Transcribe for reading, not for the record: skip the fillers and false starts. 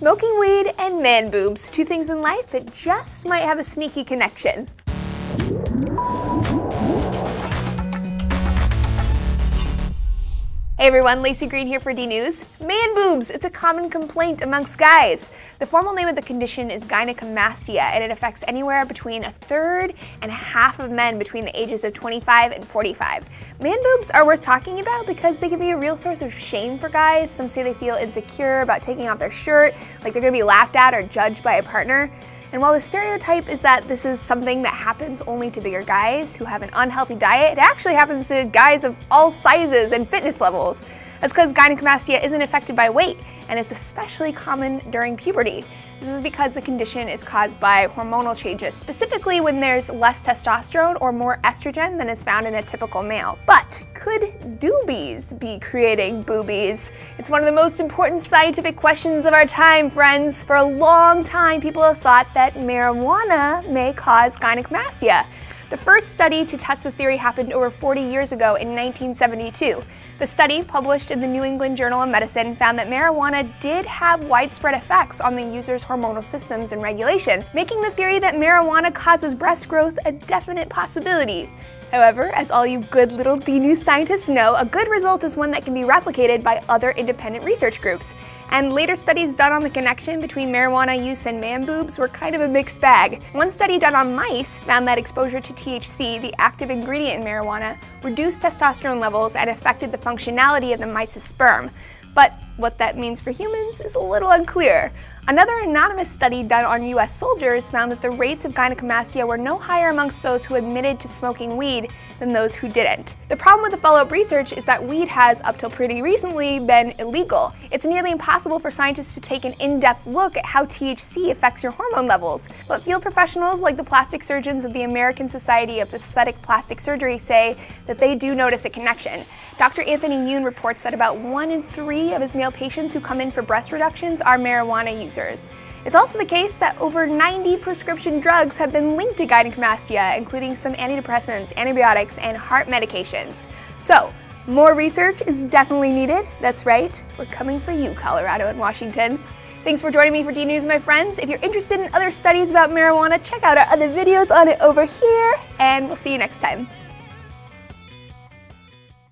Smoking weed and man boobs, two things in life that just might have a sneaky connection. Hey everyone, Laci Green here for DNews. Man boobs, it's a common complaint amongst guys. The formal name of the condition is gynecomastia, and it affects anywhere between a third and half of men between the ages of 25 and 45. Man boobs are worth talking about because they can be a real source of shame for guys. Some say they feel insecure about taking off their shirt, like they're gonna be laughed at or judged by a partner. And while the stereotype is that this is something that happens only to bigger guys who have an unhealthy diet, it actually happens to guys of all sizes and fitness levels. That's because gynecomastia isn't affected by weight, and it's especially common during puberty. This is because the condition is caused by hormonal changes, specifically when there's less testosterone or more estrogen than is found in a typical male. But could doobies be creating boobies? It's one of the most important scientific questions of our time, friends. For a long time, people have thought that marijuana may cause gynecomastia. The first study to test the theory happened over 40 years ago in 1972. The study, published in the New England Journal of Medicine, found that marijuana did have widespread effects on the user's hormonal systems and regulation, making the theory that marijuana causes breast growth a definite possibility. However, as all you good little DNews scientists know, a good result is one that can be replicated by other independent research groups. And later studies done on the connection between marijuana use and man boobs were kind of a mixed bag. One study done on mice found that exposure to THC, the active ingredient in marijuana, reduced testosterone levels and affected the functionality of the mice's sperm. But what that means for humans is a little unclear. Another anonymous study done on US soldiers found that the rates of gynecomastia were no higher amongst those who admitted to smoking weed than those who didn't. The problem with the follow-up research is that weed has, up till pretty recently, been illegal. It's nearly impossible for scientists to take an in-depth look at how THC affects your hormone levels. But field professionals like the plastic surgeons of the American Society of Aesthetic Plastic Surgery say that they do notice a connection. Dr. Anthony Yoon reports that about 1 in 3 of his male patients who come in for breast reductions are marijuana users. It's also the case that over 90 prescription drugs have been linked to gynecomastia, including some antidepressants, antibiotics, and heart medications. So, more research is definitely needed. That's right, we're coming for you, Colorado and Washington. Thanks for joining me for DNews, my friends. If you're interested in other studies about marijuana, check out our other videos on it over here, and we'll see you next time.